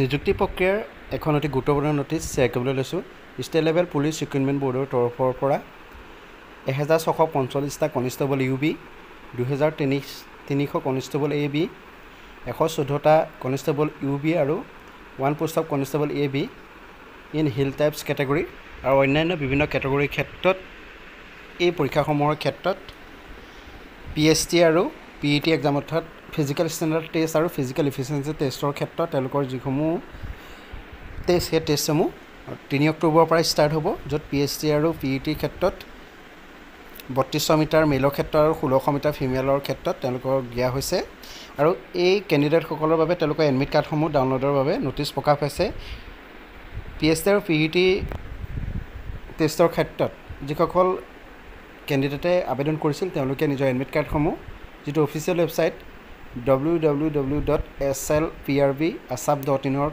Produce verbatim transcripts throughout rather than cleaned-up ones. নিযুক্তি প্ৰক্ৰিয়াৰ এখন অতি গুৰুত্বপূৰ্ণ নটিচ শ্বেয়াৰ কৰিবলৈ লৈছোঁ। ষ্টেট লেভেল পুলিচ ৰিক্ৰুইটমেণ্ট বৰ্ডৰ তৰফৰ পৰা এক হাজাৰ ছশ পঞ্চল্লিছটা কনিষ্টবল ইউ বি, দুই হাজাৰ তিনিশ কনিষ্টবল এ বি, এশ চৈধ্যটা কনিষ্টবল ইউ বি আৰু one post of constable A B in hill types category আৰু অন্যান্য বিভিন্ন কেটেগৰীৰ ক্ষেত্ৰত এই পৰীক্ষাসমূহৰ ক্ষেত্ৰত পি এছ টি আৰু পি ই টি এক্সাম অৰ্থাৎ ফিজিকেল ষ্টেণ্ডাৰ্ড টেষ্ট আৰু ফিজিকেল ইফিচিয়েঞ্চি টেষ্টৰ ক্ষেত্ৰত তেওঁলোকৰ যিসমূহ টেষ্ট সেই টেষ্টসমূহ তিনি অক্টোবৰৰ পৰা ষ্টাৰ্ট হ'ব, য'ত পি এছ টি আৰু পি ই টিৰ ক্ষেত্ৰত বত্ৰিছশ মিটাৰ মেলৰ ক্ষেত্ৰত আৰু ষোল্লশ মিটাৰ ফিমেলৰ ক্ষেত্ৰত তেওঁলোকক দিয়া হৈছে। আৰু এই কেণ্ডিডেটসকলৰ বাবে তেওঁলোকৰ এডমিট কাৰ্ডসমূহ ডাউনলোডৰ বাবে নটিচ প্ৰকাশ পাইছে। পি এছ টি আৰু পি ই টি টেষ্টৰ ক্ষেত্ৰত যিসকল কেণ্ডিডেটে আবেদন কৰিছিল তেওঁলোকে নিজৰ এডমিট কাৰ্ডসমূহ যিটো official website W W W dot S L P R B Assam dot in ৰ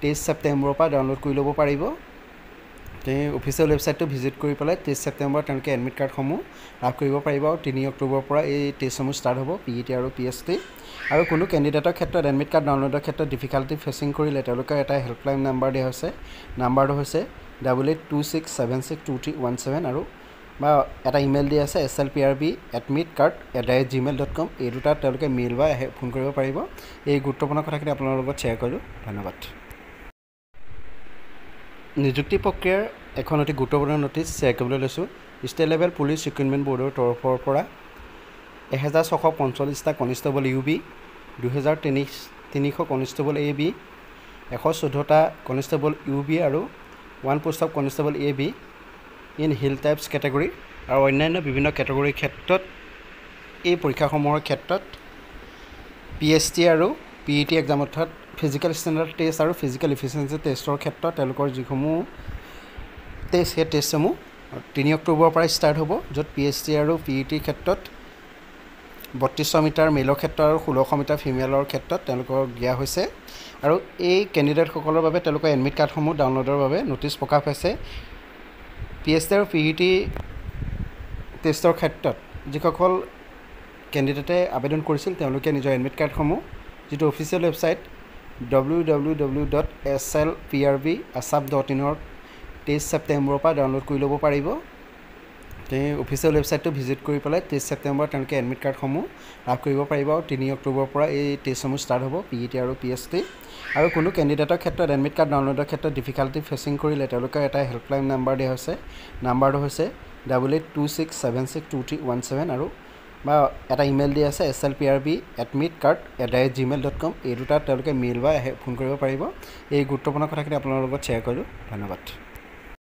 তেইছ ছেপ্টেম্বৰৰ পৰা ডাউনলোড কৰি ল'ব পাৰিব। তেওঁ অফিচিয়েল ৱেবছাইটটো ভিজিট কৰি পেলাই তেইছ ছেপ্টেম্বৰ তেওঁলোকে এডমিট কাৰ্ডসমূহ লাভ কৰিব পাৰিব আৰু তিনি অক্টোবৰৰ পৰা এই টেষ্টসমূহ ষ্টাৰ্ট হ'ব পি ই টি আৰু পি এছ টি। আৰু কোনো কেণ্ডিডেটৰ ক্ষেত্ৰত এডমিট কাৰ্ড ডাউনলোডৰ ক্ষেত্ৰত ডিফিকাল্টি ফেচিং কৰিলে তেওঁলোকৰ এটা হেল্পলাইন নাম্বাৰ দিয়া হৈছে। নাম্বাৰটো হৈছে double eight two six seven six two three one seven আৰু বা এটা ইমেইল দিয়া আছে S L P R B admit card at the rate Gmail dot com. এই দুটা তেওঁলোকে মেইল বা ফোন কৰিব পাৰিব। এই গুৰুত্বপূৰ্ণ কথাখিনি আপোনাৰ লগত শ্বেয়াৰ কৰিলোঁ, ধন্যবাদ। নিযুক্তি প্ৰক্ৰিয়াৰ এখন অতি গুৰুত্বপূৰ্ণ নটিচ শ্বেয়াৰ কৰিবলৈ লৈছোঁ। ষ্টেট লেভেল পুলিচ ৰিক্ৰুইটমেণ্ট বৰ্ডৰ তৰফৰ পৰা এক হাজাৰ ছশ পঞ্চল্লিছটা কনিষ্টবল ইউ বি, দুহেজাৰ তিনিশ তিনিশ কনিষ্টবল এ বি, এশ চৈধ্যটা কনিষ্টবল ইউ বি আৰু one post of constable A B in hill types category আৰু অন্যান্য বিভিন্ন কেটেগৰীৰ ক্ষেত্ৰত এই পৰীক্ষাসমূহৰ ক্ষেত্ৰত পি এছ টি আৰু পি ই টি এক্সাম অৰ্থাৎ ফিজিকেল ষ্টেণ্ডাৰ্ড টেষ্ট আৰু ফিজিকেল ইফিচিয়েঞ্চি টেষ্টৰ ক্ষেত্ৰত তেওঁলোকৰ যিসমূহ টেষ্ট সেই টেষ্টসমূহ তিনি অক্টোবৰৰ পৰা ষ্টাৰ্ট হ'ব, য'ত পি এছ টি আৰু পি ই টিৰ ক্ষেত্ৰত বত্ৰিছশ মিটাৰ মেলৰ ক্ষেত্ৰত আৰু ষোল্লশ মিটাৰ ফিমেলৰ ক্ষেত্ৰত তেওঁলোকক দিয়া হৈছে। আৰু এই কেণ্ডিডেটসকলৰ বাবে তেওঁলোকৰ এডমিট কাৰ্ডসমূহ ডাউনলোডৰ বাবে নটিচ প্ৰকাশ পাইছে। পি এছ টি আৰু পি ই টি টেষ্টৰ ক্ষেত্ৰত যিসকল কেণ্ডিডেটে আবেদন কৰিছিল তেওঁলোকে নিজৰ এডমিট কাৰ্ডসমূহ যিটো official website W W W dot S L P R B Assam dot in ৰ তেইছ ছেপ্টেম্বৰৰ পৰা ডাউনলোড কৰি ল'ব পাৰিব। তেওঁ অফিচিয়েল ৱেবছাইটটো ভিজিট কৰি পেলাই তেইছ ছেপ্টেম্বৰ তেওঁলোকে এডমিট কাৰ্ডসমূহ লাভ কৰিব পাৰিব আৰু তিনি অক্টোবৰৰ পৰা এই টেষ্টসমূহ ষ্টাৰ্ট হ'ব পি ই টি আৰু পি এছ টি। আৰু কোনো কেণ্ডিডেটৰ ক্ষেত্ৰত এডমিট কাৰ্ড ডাউনলোডৰ ক্ষেত্ৰত ডিফিকাল্টি ফেচিং কৰিলে তেওঁলোকৰ এটা হেল্পলাইন নাম্বাৰ দিয়া হৈছে। নাম্বাৰটো হৈছে double eight two six seven six two three one seven আৰু বা এটা ইমেইল দিয়া আছে S L P R B admit card at the rate Gmail dot com. এই দুটা তেওঁলোকে মেইল বা ফোন কৰিব পাৰিব। এই গুৰুত্বপূৰ্ণ কথাখিনি আপোনাৰ লগত শ্বেয়াৰ কৰিলোঁ, ধন্যবাদ।